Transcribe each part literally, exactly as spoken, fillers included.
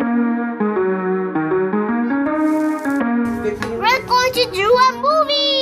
We're going to do a movie!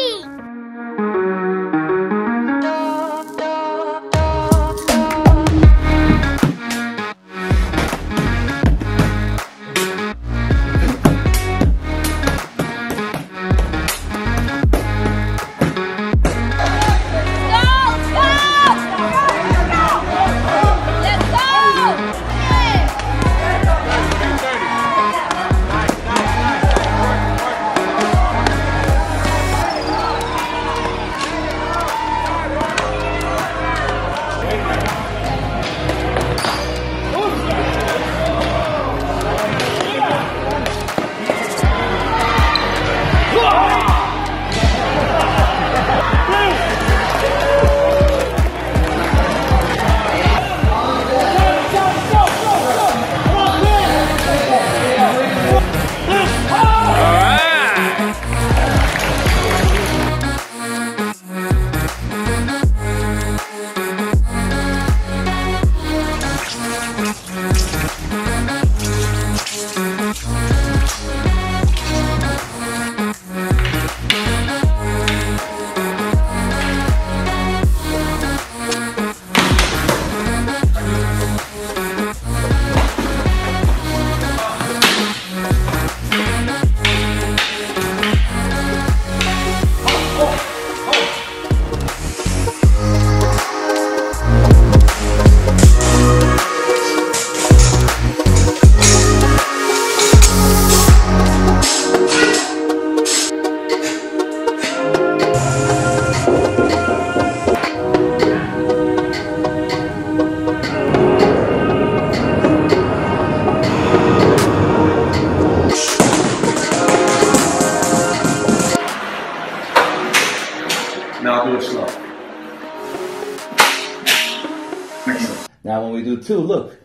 Now when we do two, look,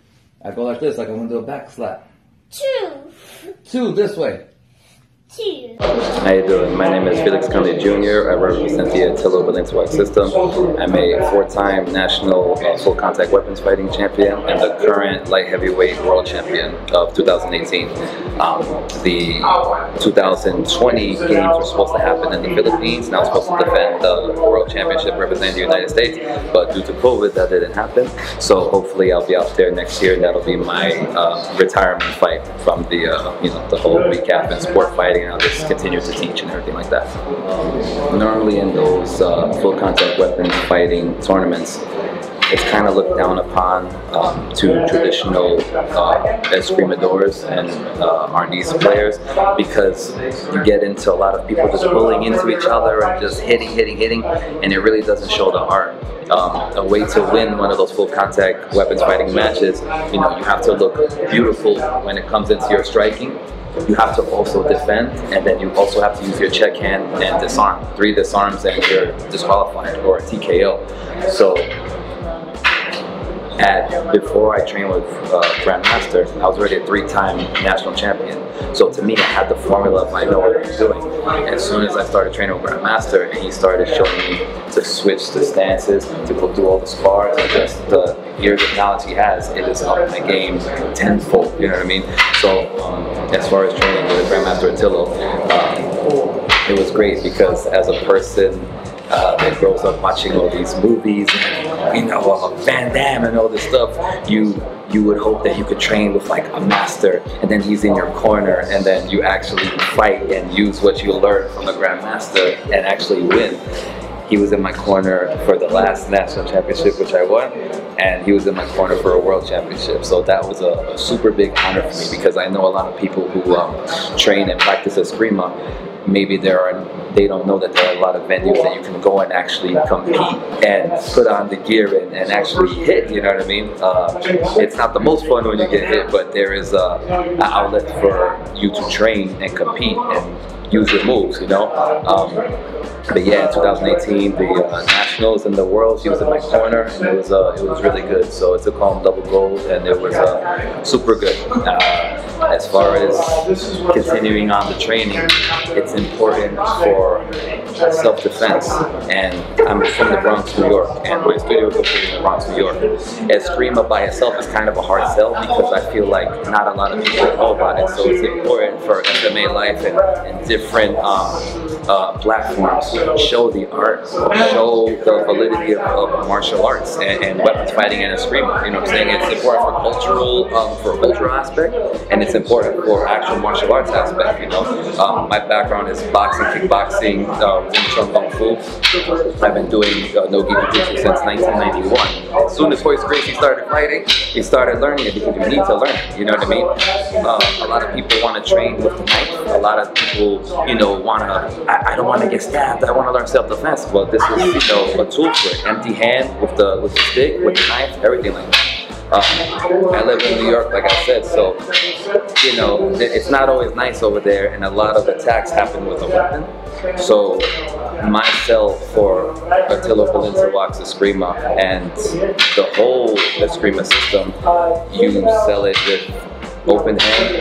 I go like this, like I'm gonna do a back slap. Two. Two this way. Two. How you doing? My name is Felix Conde Junior I represent the Atillo Balintawak system. I'm a four-time national full contact weapons fighting champion and the current light heavyweight world champion of two thousand eighteen. Um, the two thousand twenty games were supposed to happen in the Philippines, and I was supposed to defend the world championship representing the United States, but due to COVID that didn't happen. So hopefully I'll be out there next year, and that'll be my uh, retirement fight from the uh, you know the whole recap and sport fighting, and I'll just continue to teach and everything like that. Um, normally in those uh, full contact weapons fighting tournaments, it's kind of looked down upon um, to traditional uh, Escrimadores and uh, Arnis players, because you get into a lot of people just bullying into each other and just hitting, hitting, hitting, and it really doesn't show the art. Um, a way to win one of those full contact weapons fighting matches, you know, you have to look beautiful when it comes into your striking. You have to also defend, and then you also have to use your check hand and disarm. Three disarms and you're disqualified, or a T K O. So at, before I trained with uh, Grandmaster, I was already a three-time national champion. So to me, I had the formula of I know what I'm doing. And as soon as I started training with Grandmaster, and he started showing me to switch the stances, to go through all the spars, and just the years of knowledge he has, it is up in the game tenfold, you know what I mean? So um, as far as training with Grandmaster Atillo, um, it was great, because as a person, Uh, that grows up watching all these movies, and, you know, uh, Van Damme and all this stuff, you you would hope that you could train with like a master, and then he's in your corner, and then you actually fight and use what you learned from the Grandmaster and actually win. He was in my corner for the last national championship, which I won, and he was in my corner for a world championship. So that was a, a super big honor for me, because I know a lot of people who um, train and practice Eskrima, maybe there are, they don't know that there are a lot of venues that you can go and actually compete and put on the gear and, and actually hit, you know what I mean? Uh, it's not the most fun when you get hit, but there is a, an outlet for you to train and compete and use your moves, you know? Um, but yeah, in two thousand eighteen, the uh, Nationals and the World, she was in my corner, and it was, uh, it was really good. So it took home double gold, and it was uh, super good. Uh, as far as continuing on the training, it's important for self-defense. And I'm from the Bronx, New York, and my studio is in the Bronx, New York. Eskrima by itself is kind of a hard sell because I feel like not a lot of people know about it, so it's important for M M A life and, and different um, uh, platforms to show the art, show the validity of, of martial arts and, and weapons fighting and Eskrima. You know what I'm saying? It's important for cultural, um, for cultural aspect, and it's important for actual martial arts aspect, you know. Um, my background is boxing, kickboxing, um, Wing Chun, Kung Fu. I've been doing uh, no-gi jiu-jitsu since nineteen ninety-one. As soon as Royce Gracie started fighting, he started learning it because you need to learn it, you know what I mean? Uh, a lot of people want to train with the knife. A lot of people, you know, want to, I, I don't want to get stabbed, I want to learn self-defense. Well, this is, you know, a tool for it. Empty hand with the, with the stick, with the knife, everything like that. Um, I live in New York, like I said, so, you know, it's not always nice over there, and a lot of attacks happen with a weapon. So my sell for Atillo Balintawak Eskrima and the whole Eskrima system, you sell it with open hand,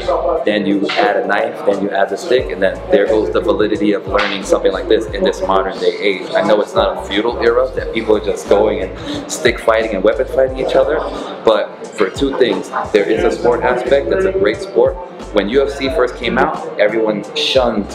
then you add a knife, then you add the stick, and then there goes the validity of learning something like this in this modern day age. I know it's not a feudal era that people are just going and stick fighting and weapon fighting each other, but for two things, there is a sport aspect that's a great sport. When U F C first came out, everyone shunned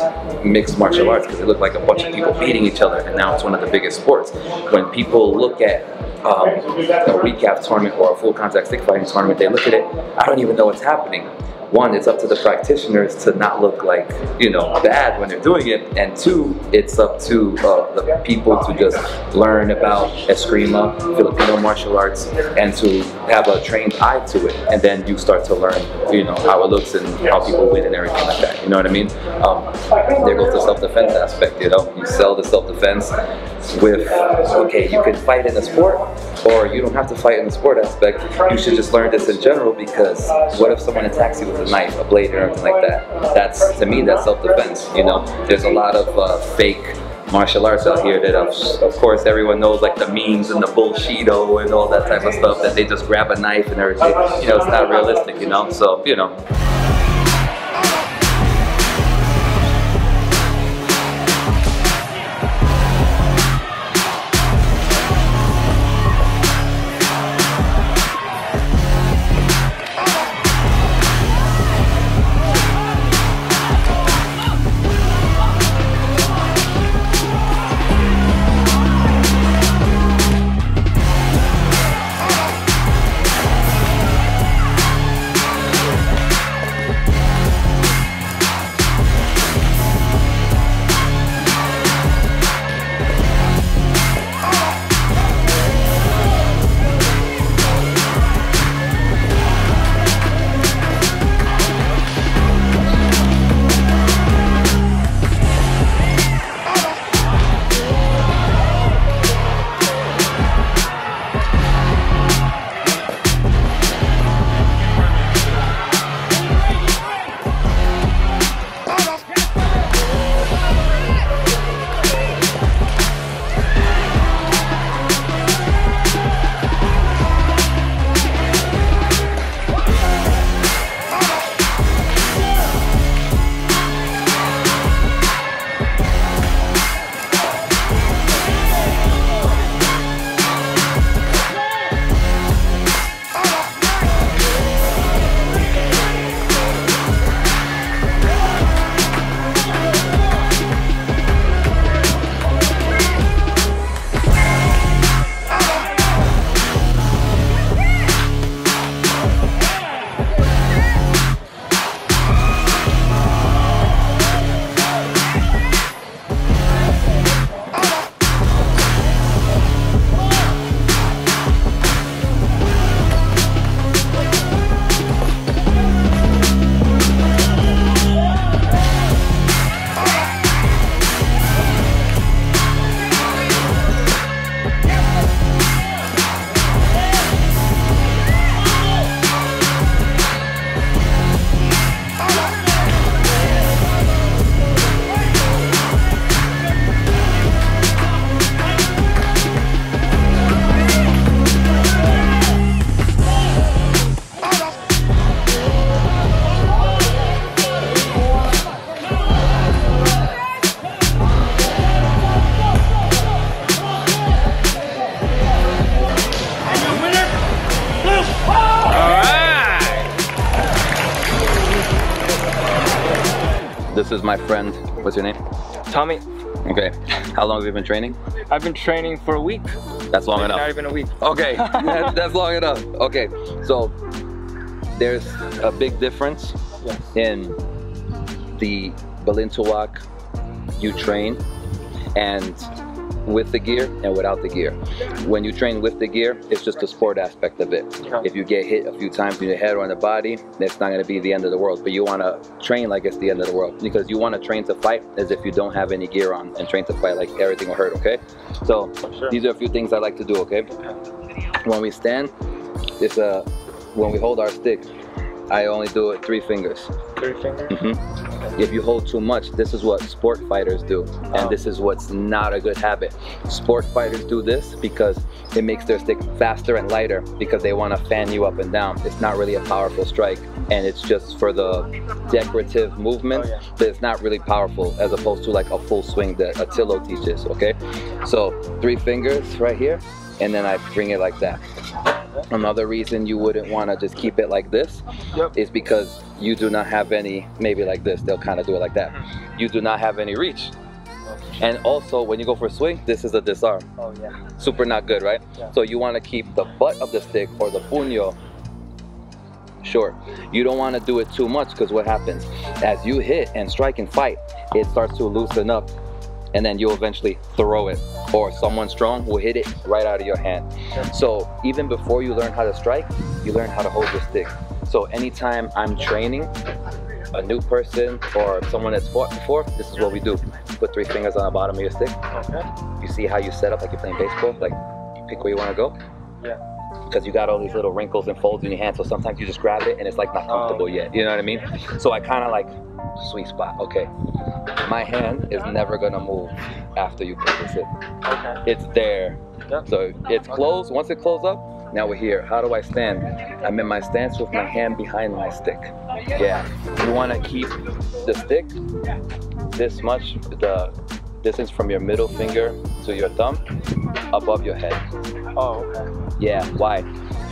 mixed martial arts because it looked like a bunch of people beating each other, and now it's one of the biggest sports. When people look at um, a recap tournament or a full contact stick fighting tournament, they look at it, I don't even know what's happening. One, it's up to the practitioners to not look like, you know, bad when they're doing it, and two, it's up to uh, the people to just learn about Eskrima, Filipino martial arts, and to have a trained eye to it, and then you start to learn, you know, how it looks and how people win and everything like that, you know what I mean? Um, there goes the self-defense aspect, you know, you sell the self-defense with, okay, you can fight in a sport, or you don't have to fight in the sport aspect, you should just learn this in general, because what if someone attacks you with a knife, a blade, or anything like that? That's, to me, that's self-defense, you know? There's a lot of uh, fake martial arts out here that, of, of course, everyone knows, like the memes and the bullshito and all that type of stuff, that they just grab a knife and everything. You know, it's not realistic, you know? So, you know. This is my friend. What's your name? Tommy. Okay. How long have you been training? I've been training for a week. That's long enough. Not even a week. Okay. that's, that's long enough. Okay. So there's a big difference yes. in the Balintawak you train and with the gear and without the gear. When you train with the gear, it's just the sport aspect of it. Yeah. If you get hit a few times in your head or on the body, that's not gonna be the end of the world, but you wanna train like it's the end of the world because you wanna train to fight as if you don't have any gear on and train to fight like everything will hurt, okay? So sure. these are a few things I like to do, okay? When we stand, it's a, when we hold our stick, I only do it three fingers. Three fingers? Mm-hmm. If you hold too much, this is what sport fighters do. And oh. this is what's not a good habit. Sport fighters do this because it makes their stick faster and lighter because they want to fan you up and down. It's not really a powerful strike and it's just for the decorative movement, oh, yeah. but it's not really powerful as opposed to like a full swing that Atillo teaches, okay? So three fingers right here and then I bring it like that. Another reason you wouldn't want to just keep it like this yep. is because you do not have any, maybe like this, they'll kind of do it like that. You do not have any reach. And also when you go for a swing, this is a disarm. Oh yeah. Super not good, right? Yeah. So you want to keep the butt of the stick or the puño short. You don't want to do it too much because what happens? As you hit and strike and fight, it starts to loosen up. And then you'll eventually throw it or someone strong will hit it right out of your hand. So even before you learn how to strike, you learn how to hold the stick. So anytime I'm training a new person or someone that's fought before, this is what we do. Put three fingers on the bottom of your stick. Okay. You see how you set up like you're playing baseball, like you pick where you want to go. Yeah. Because you got all these little wrinkles and folds in your hand, so sometimes you just grab it and it's like not comfortable oh. yet, you know what I mean? So I kind of like, sweet spot, okay. My hand is never gonna move after you practice it. Okay. It's there. Yep. So it's closed, once it closes up, now we're here. How do I stand? I'm in my stance with my hand behind my stick. Yeah, you wanna keep the stick this much, the distance from your middle finger to your thumb above your head. Oh, okay. Yeah, why?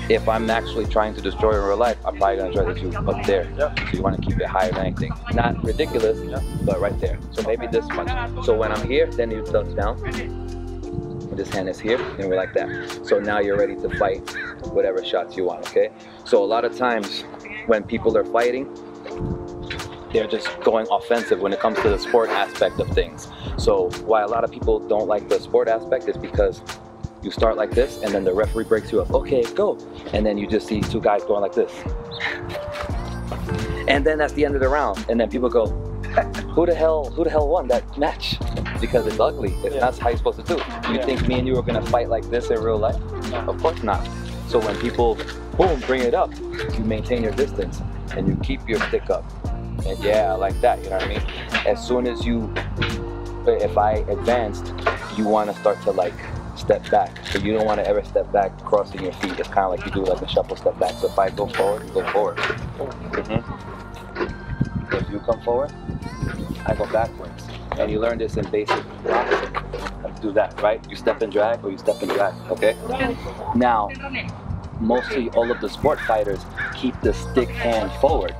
If I'm actually trying to destroy in real life, I'm probably gonna try to shoot up there. Yep. So you wanna keep it higher than anything. Not ridiculous, yep. but right there. So maybe this much. So when I'm here, then you touch down. This hand is here, and we're like that. So now you're ready to fight whatever shots you want, okay? So a lot of times when people are fighting, they're just going offensive when it comes to the sport aspect of things. So why a lot of people don't like the sport aspect is because you start like this, and then the referee breaks you up. Okay, go. And then you just see two guys going like this. And then that's the end of the round. And then people go, who the hell, who the hell won that match? Because it's ugly. It's yeah. not how you're supposed to do. You yeah. think me and you are gonna fight like this in real life? Of course not. So when people, boom, bring it up, you maintain your distance and you keep your stick up. And yeah, like that, you know what I mean? As soon as you, if I advanced, you wanna start to like, step back, but you don't want to ever step back crossing your feet. It's kind of like you do like a shuffle step back. So if I go forward, you go forward. Mm-hmm. If you come forward, I go backwards. And you learn this in basic boxing. Do that, right? You step and drag or you step and drag, okay? Now, mostly all of the sport fighters keep the stick hand forward.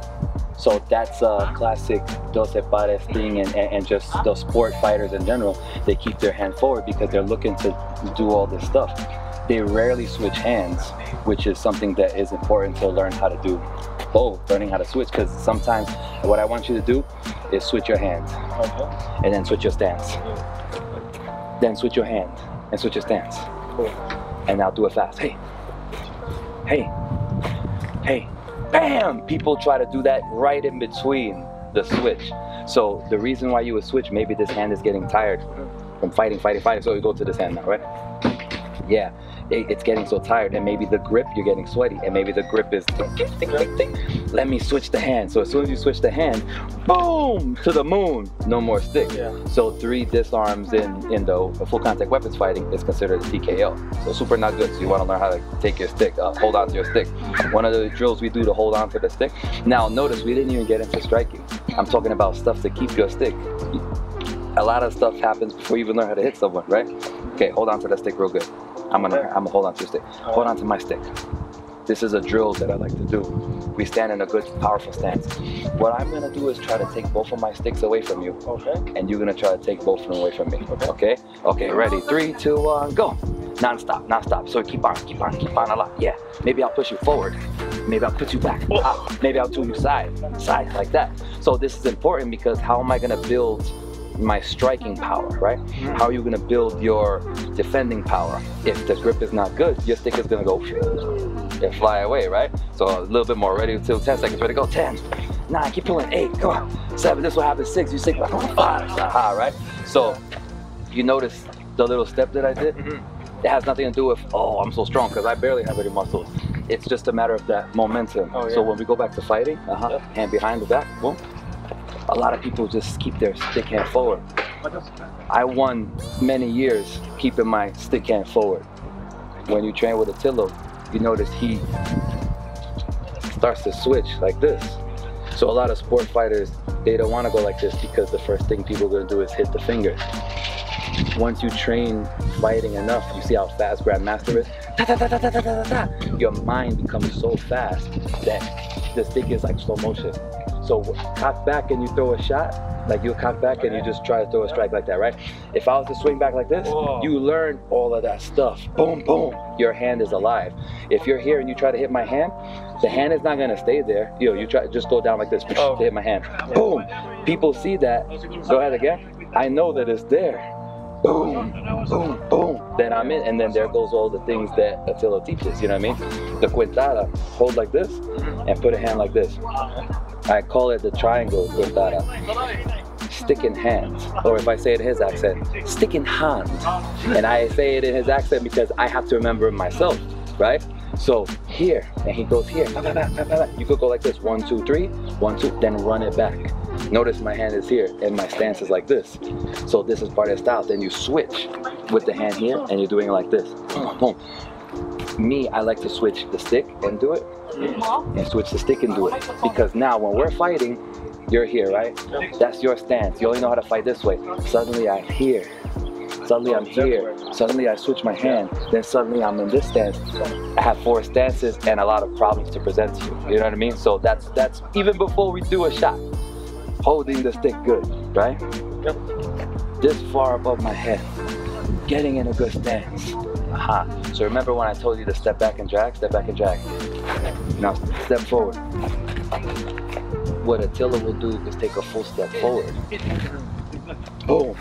So that's a classic doce pares thing and, and, and just the sport fighters in general. They keep their hand forward because they're looking to do all this stuff. They rarely switch hands, which is something that is important to learn how to do both, learning how to switch, because sometimes what I want you to do is switch your hand and then switch your stance. Then switch your hand and switch your stance. And now do it fast. Hey, hey, hey. Bam! People try to do that right in between the switch. So the reason why you would switch, maybe this hand is getting tired from fighting, fighting, fighting. So you go to this hand now, right? Yeah, it, it's getting so tired. And maybe the grip, you're getting sweaty. And maybe the grip is, ding, ding, ding, ding. Let me switch the hand. So as soon as you switch the hand, boom, to the moon, no more stick. Yeah. So three disarms in, in the full contact weapons fighting is considered a T K O. So super not good. So you want to learn how to take your stick, uh, hold on to your stick. One of the drills we do to hold on to the stick. Now notice we didn't even get into striking. I'm talking about stuff to keep your stick. A lot of stuff happens before you even learn how to hit someone, right? Okay, hold on to that stick real good. I'm gonna, I'm gonna hold on to your stick. Hold on to my stick. This is a drill that I like to do. We stand in a good, powerful stance. What I'm gonna do is try to take both of my sticks away from you. Okay. And you're gonna try to take both of them away from me. Okay. Okay, okay, ready, three, two, one, go. Non-stop, non-stop, so keep on, keep on, keep on a lot, yeah. Maybe I'll push you forward, maybe I'll put you back, ah, maybe I'll do you side, side, like that. So this is important because how am I gonna build my striking power, right? Mm-hmm. How are you gonna build your defending power? If the grip is not good, your stick is gonna go and fly away, right? So a little bit more, ready till ten seconds, ready to go, ten. Nine, keep pulling, eight, come on. Seven, this will happen, six, you six, five, aha, right? So you notice the little step that I did? Mm-hmm. It has nothing to do with, oh, I'm so strong, because I barely have any muscles. It's just a matter of that momentum. Oh, yeah. So when we go back to fighting, uh-huh, yeah. hand behind the back, boom. A lot of people just keep their stick hand forward. I won many years keeping my stick hand forward. When you train with Atillo, you notice he starts to switch like this. So a lot of sport fighters, they don't want to go like this because the first thing people are going to do is hit the fingers. Once you train fighting enough, you see how fast Grandmaster is? Da, da, da, da, da, da, da, da. Your mind becomes so fast that the stick is like slow motion. So cock back and you throw a shot, like you cock back and you just try to throw a strike like that, right? If I was to swing back like this, whoa, you learn all of that stuff. Boom, boom, your hand is alive. If you're here and you try to hit my hand, the hand is not gonna stay there. You know, you try just go down like this oh. to hit my hand. Boom, people see that. Go ahead again. I know that it's there. Boom, boom, boom, then I'm in, and then there goes all the things that Atillo teaches, you know what I mean? The Quintata, hold like this, and put a hand like this. I call it the triangle Quintata. Stick in hand, or if I say it in his accent, stick in hand. And I say it in his accent because I have to remember it myself, right? So here, and he goes here, bah, bah, bah, bah, bah. You could go like this, one, two, three, one, two, then run it back. Notice my hand is here and my stance is like this. So this is part of the style. Then you switch with the hand here and you're doing it like this. Boom, boom. Me, I like to switch the stick and do it. And switch the stick and do it. Because now when we're fighting, you're here, right? That's your stance. You only know how to fight this way. Suddenly I'm here. Suddenly I'm here, suddenly I switch my hand, then suddenly I'm in this stance. I have four stances and a lot of problems to present to you, you know what I mean? So that's, that's even before we do a shot, holding the stick good, right? Yep. This far above my head, getting in a good stance. Aha. Uh-huh. So remember when I told you to step back and drag, step back and drag. Now step forward. What Atillo will do is take a full step forward. Boom.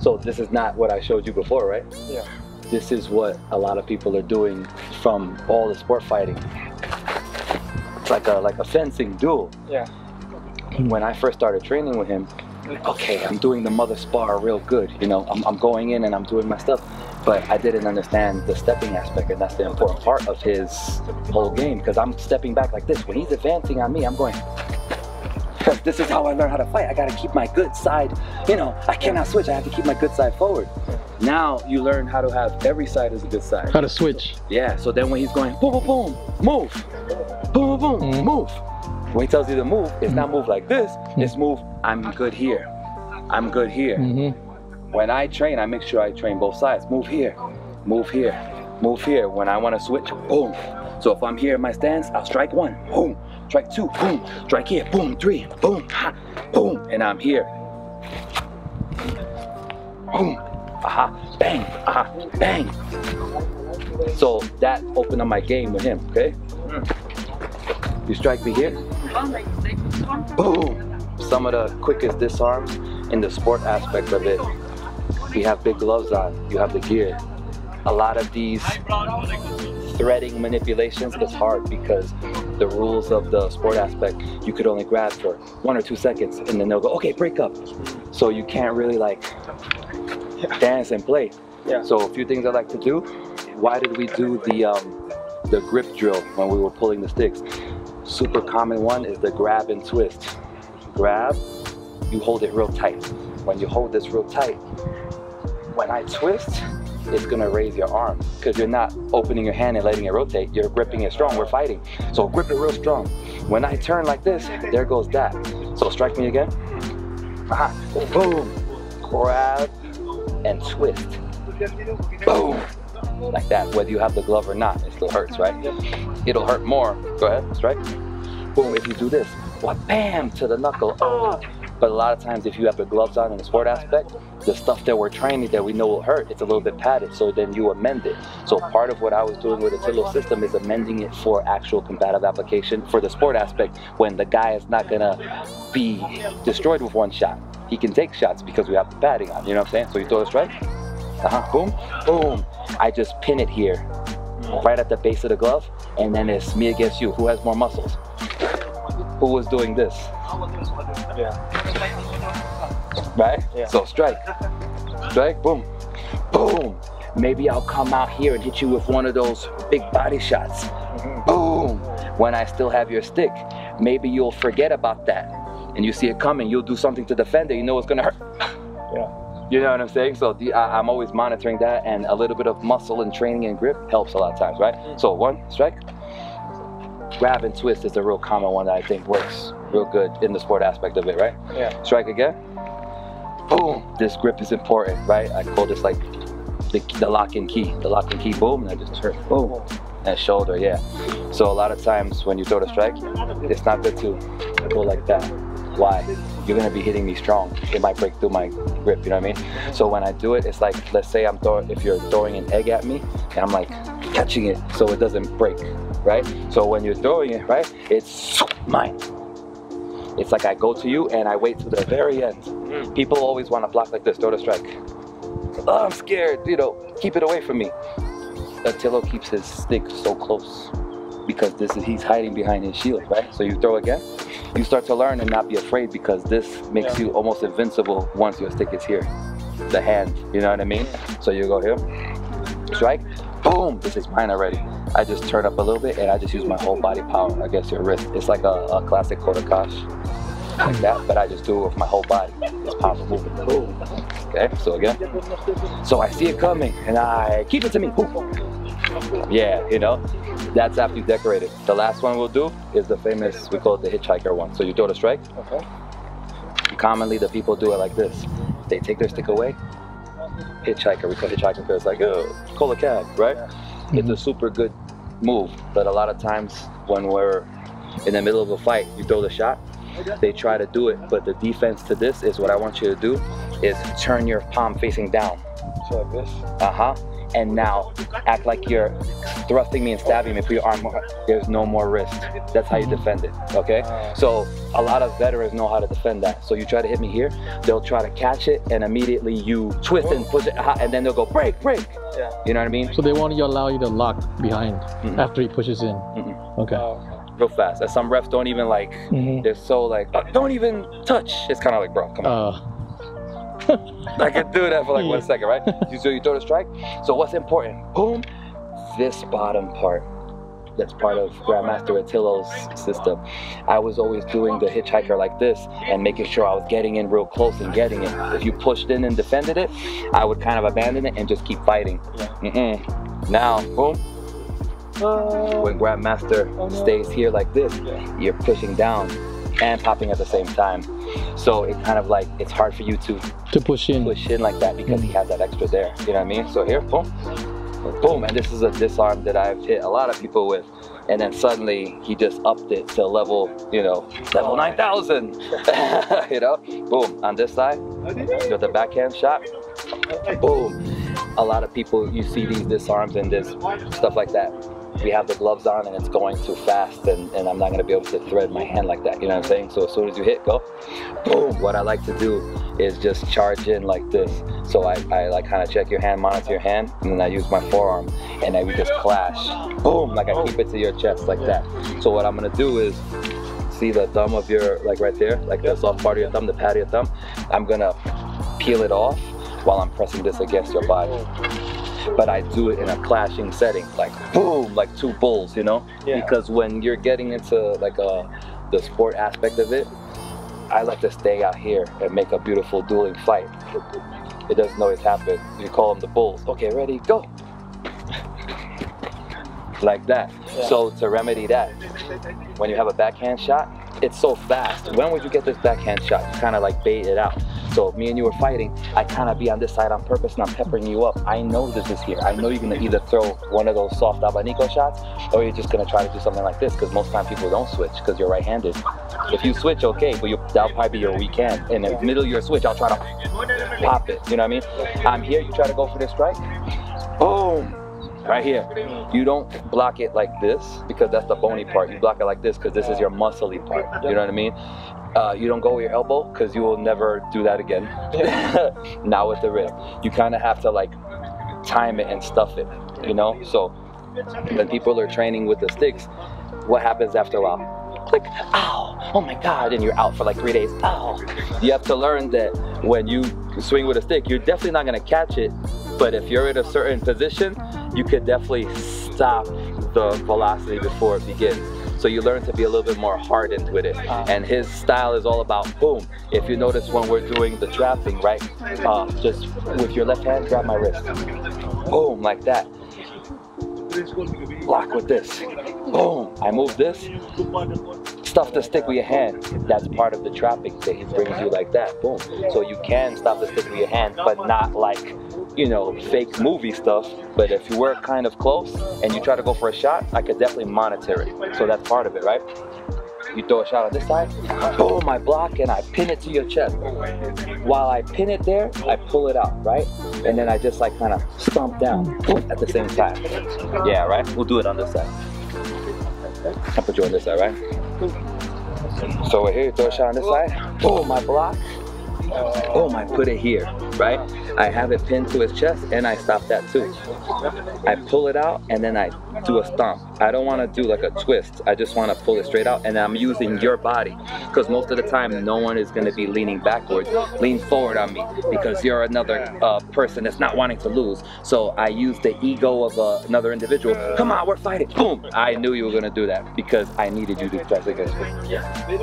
So this is not what I showed you before, right? Yeah. This is what a lot of people are doing from all the sport fighting. It's like a, like a fencing duel. Yeah. When I first started training with him, okay, I'm doing the mother spar real good. You know, I'm, I'm going in and I'm doing my stuff. But I didn't understand the stepping aspect, and that's the important part of his whole game. Because I'm stepping back like this. When he's advancing on me, I'm going... This is how I learn how to fight. I gotta keep my good side, you know, I cannot switch. I have to keep my good side forward. Now you learn how to have every side as a good side. How to switch. Yeah, so then when he's going, boom, boom, boom, move. Boom, boom, boom, mm. move. When he tells you to move, it's not move like this. It's move, I'm good here. I'm good here. Mm-hmm. When I train, I make sure I train both sides. Move here, move here, move here. When I wanna switch, boom. So if I'm here in my stance, I'll strike one, boom. Strike two, boom. Strike here, boom. Three, boom. Ha, boom. And I'm here. Boom. Aha. Bang. Aha. Bang. So that opened up my game with him. Okay. You strike me here. Boom. Some of the quickest disarms in the sport aspect of it. We have big gloves on. You have the gear. A lot of these threading manipulations is hard because the rules of the sport aspect, you could only grab for one or two seconds and then they'll go, okay, break up. So you can't really like yeah. dance and play. Yeah. So a few things I like to do. Why did we do the, um, the grip drill when we were pulling the sticks? Super common one is the grab and twist. Grab, you hold it real tight. When you hold this real tight, when I twist, it's gonna raise your arm because you're not opening your hand and letting it rotate. You're gripping it strong, we're fighting. So grip it real strong. When I turn like this, there goes that. So strike me again. Ah, boom, grab and twist. Boom, like that, whether you have the glove or not, it still hurts, right? It'll hurt more. Go ahead, strike. Boom, if you do this, bam, to the knuckle. Oh. But a lot of times, if you have the gloves on in the sport aspect, the stuff that we're training that we know will hurt, it's a little bit padded, so then you amend it. So part of what I was doing with Atillo's system is amending it for actual combative application for the sport aspect when the guy is not going to be destroyed with one shot. He can take shots because we have the padding on, you know what I'm saying? So you throw this right, uh-huh, boom, boom. I just pin it here, right at the base of the glove, and then it's me against you. Who has more muscles? Who was doing this? Yeah. Right? Yeah. So strike. Strike, boom. Boom. Maybe I'll come out here and hit you with one of those big body shots. Mm-hmm. Boom. When I still have your stick, maybe you'll forget about that. And you see it coming, you'll do something to defend it, you know it's gonna hurt. Yeah. You know what I'm saying? So the, I, I'm always monitoring that, and a little bit of muscle and training and grip helps a lot of times, right? Mm-hmm. So one, strike. Grab and twist is a real common one that I think works real good in the sport aspect of it, right? Yeah. Strike again. Boom. This grip is important, right? I call this like the, the lock and key. The lock and key, boom, and I just turn, boom. And shoulder, yeah. So a lot of times when you throw the strike, it's not good to go like that. Why? You're gonna be hitting me strong. It might break through my grip, you know what I mean? So when I do it, it's like, let's say I'm throwing, if you're throwing an egg at me, and I'm like catching it so it doesn't break. Right? So when you're throwing it, right, it's mine. It's like I go to you and I wait to the very end. Mm. People always want to block like this, throw the strike. Oh, I'm scared, you know, keep it away from me. Atillo keeps his stick so close because this is, he's hiding behind his shield, right? So you throw again, you start to learn and not be afraid because this makes yeah. you almost invincible once your stick is here. The hand, you know what I mean? So you go here, strike, boom, this is mine already. I just turn up a little bit and I just use my whole body power against your wrist. It's like a, a classic Kodakash, like that, but I just do it with my whole body. It's powerful movement. Boom. Okay, so again. So I see it coming and I keep it to me. Boom. Yeah, you know, that's after you decorate it. The last one we'll do is the famous, we call it the hitchhiker one. So you throw the strike. Okay. Commonly the people do it like this. They take their stick away. Hitchhiker, we call it hitchhiker because it's like, oh, call a cab, right? Yeah. It's a super good move, but a lot of times when we're in the middle of a fight, you throw the shot, they try to do it, but the defense to this is what I want you to do is turn your palm facing down. So like this? Uh-huh. And now act like you're thrusting me and stabbing me. Put your arm, there's no more wrist. That's how you defend it, okay? So a lot of veterans know how to defend that. So you try to hit me here, they'll try to catch it, and immediately you twist and push it, and then they'll go break, break. Yeah. You know what I mean? So they want to allow you to lock behind mm-hmm. after he pushes in. Mm-hmm. Okay. Oh, okay. Real fast. As some refs don't even like, mm-hmm. they're so like, oh, don't even touch. It's kind of like, bro, come on. Uh. I could do that for like one second, right? So you throw the strike. So what's important? Boom. This bottom part. That's part of Grandmaster Atillo's system. I was always doing the hitchhiker like this and making sure I was getting in real close and getting it. If you pushed in and defended it, I would kind of abandon it and just keep fighting. Mm-mm. Now, boom. When Grandmaster stays here like this, you're pushing down and popping at the same time. So it kind of like, it's hard for you to, to push in push in like that because he has that extra there, you know what I mean? So here, boom, boom, and this is a disarm that I've hit a lot of people with. And then suddenly he just upped it to level, you know, level nine thousand, you know? Boom, on this side, with the backhand shot, boom. A lot of people, you see these disarms and this stuff like that. We have the gloves on and it's going too fast and, and I'm not going to be able to thread my hand like that, you know what I'm saying? So as soon as you hit, go, boom. What I like to do is just charge in like this. So I, I like kind of check your hand, monitor your hand, and then I use my forearm and I we just clash. Boom, like I keep it to your chest like that. So what I'm going to do is, see the thumb of your, like right there, like the soft part of your thumb, the pad of your thumb. I'm going to peel it off while I'm pressing this against your body. But I do it in a clashing setting, like boom, like two bulls, you know? Yeah. Because when you're getting into like a, the sport aspect of it, I like to stay out here and make a beautiful dueling fight. It doesn't always happen. You call them the bulls. Okay, ready, go. Like that. Yeah. So to remedy that, When you have a backhand shot, it's so fast. When would you get this backhand shot? You kind of like bait it out. So if me and you were fighting, I kind of be on this side on purpose and I'm peppering you up. I know this is here. I know you're going to either throw one of those soft abanico shots or you're just going to try to do something like this, because most time people don't switch because you're right-handed. If you switch, okay, but you, that'll probably be your weak hand. In the middle of your switch, I'll try to pop it. You know what I mean? I'm here, you try to go for this strike. Boom. Right here. You don't block it like this because that's the bony part. You block it like this because this is your muscly part. You know what I mean? Uh, you don't go with your elbow because you will never do that again. Now with the rib. You kind of have to like time it and stuff it, you know? So when people are training with the sticks, what happens after a while? Like, ow, oh my God, and you're out for like three days, ow. You have to learn that when you swing with a stick, you're definitely not gonna catch it, but if you're in a certain position, you could definitely stop the velocity before it begins. So you learn to be a little bit more hardened with it. And his style is all about boom. If you notice when we're doing the trapping, right? Uh, just with your left hand, grab my wrist. Boom, like that. Block with this. Boom. I move this. Stuff the stick with your hand. That's part of the trapping that he brings you like that. Boom. So you can stop the stick with your hand, but not like, you know, fake movie stuff. But if you were kind of close and you try to go for a shot, I could definitely monitor it. So that's part of it, right? You throw a shot on this side, boom, I block and I pin it to your chest. While I pin it there, I pull it out, right? And then I just like kind of stomp down at the same time. Yeah, right? We'll do it on this side. I'll put you on this side, right? So we're here, you throw a shot on this side, boom, I block. Boom, I put it here, right? I have it pinned to his chest and I stop that too. I pull it out and then I do a stomp. I don't want to do like a twist. I just want to pull it straight out and I'm using your body because most of the time no one is going to be leaning backwards. Lean forward on me because you're another uh, person that's not wanting to lose. So I use the ego of uh, another individual. Come on, we're fighting. Boom! I knew you were going to do that because I needed you to press against me.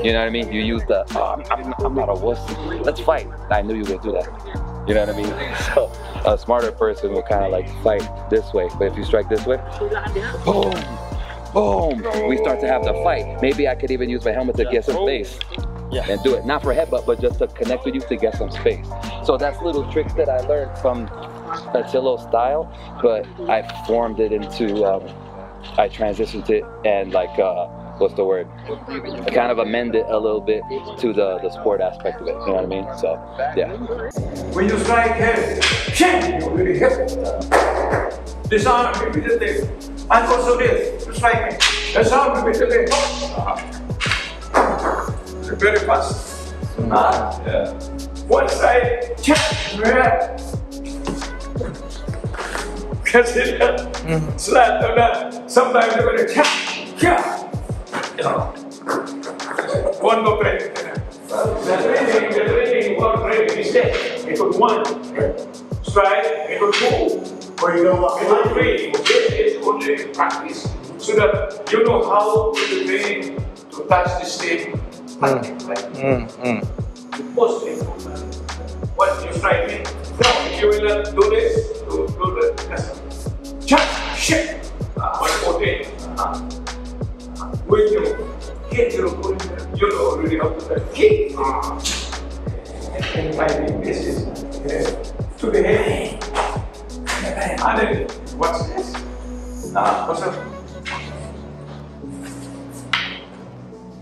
You know what I mean? You use the, oh, I'm, I'm not a wuss. Let's fight. I knew you would do that. You know what I mean? So a smarter person will kind of like fight this way, but if you strike this way, boom, boom, we start to have the fight. Maybe I could even use my helmet to get some space and do it. Not for a headbutt, but just to connect with you to get some space. So that's little tricks that I learned from Atillo's style, but I formed it into, um, I transitioned it and like, uh, what's the word? I kind of amend it a little bit to the, the sport aspect of it, you know what I mean? So, yeah. When you strike him, shit, you really hit. Disarm repeatedly. And also this, you strike me. Disarm repeatedly. Uh-huh. Very fast. Mm-hmm. Ah, yeah. One side, check. Catch it. Mm-hmm. Slap the left. Sometimes you're going to check. Yeah. One more break. The training, the training, one break is dead. It was one. Strike, it was two. Or you know what? It was three. This is only practice. So that you know how to train to touch the same pattern. The most important. What you strike me, now if you will not do this, do, do the lesson. Just shit! one fourteen. When you hit your opponent, you know already how to do kick. And finding this is uh, to the head. And then, what's this? Ah, what's up?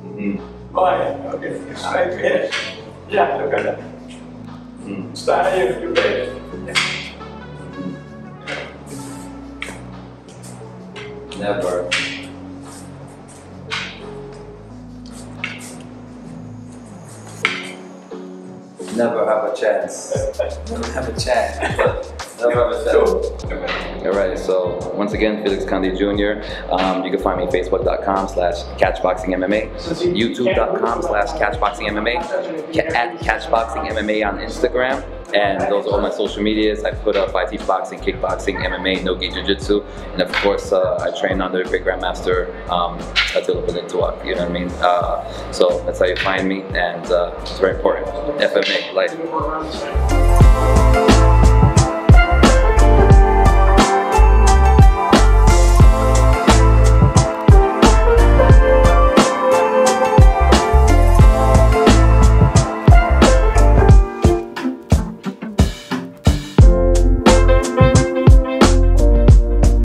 Mm-hmm. Oh, yeah, okay. You strike your head. Yeah, look at that. Mm. Start here, you ready. Never. Never have a chance. Never have a chance. Never have a chance. All right, so once again, Felix Conde Junior Um, you can find me facebook.com slash catchboxingmma, youtube.com slash catchboxingmma, at catchboxingmma on Instagram. And those are all my social medias. I put up, I teach boxing, kickboxing, M M A, nogi, jiu-jitsu. And of course, uh, I train under the great grandmaster, um, Atillo Balintawak, you know what I mean? Uh, so that's how you find me, and uh, it's very important. F M A, life.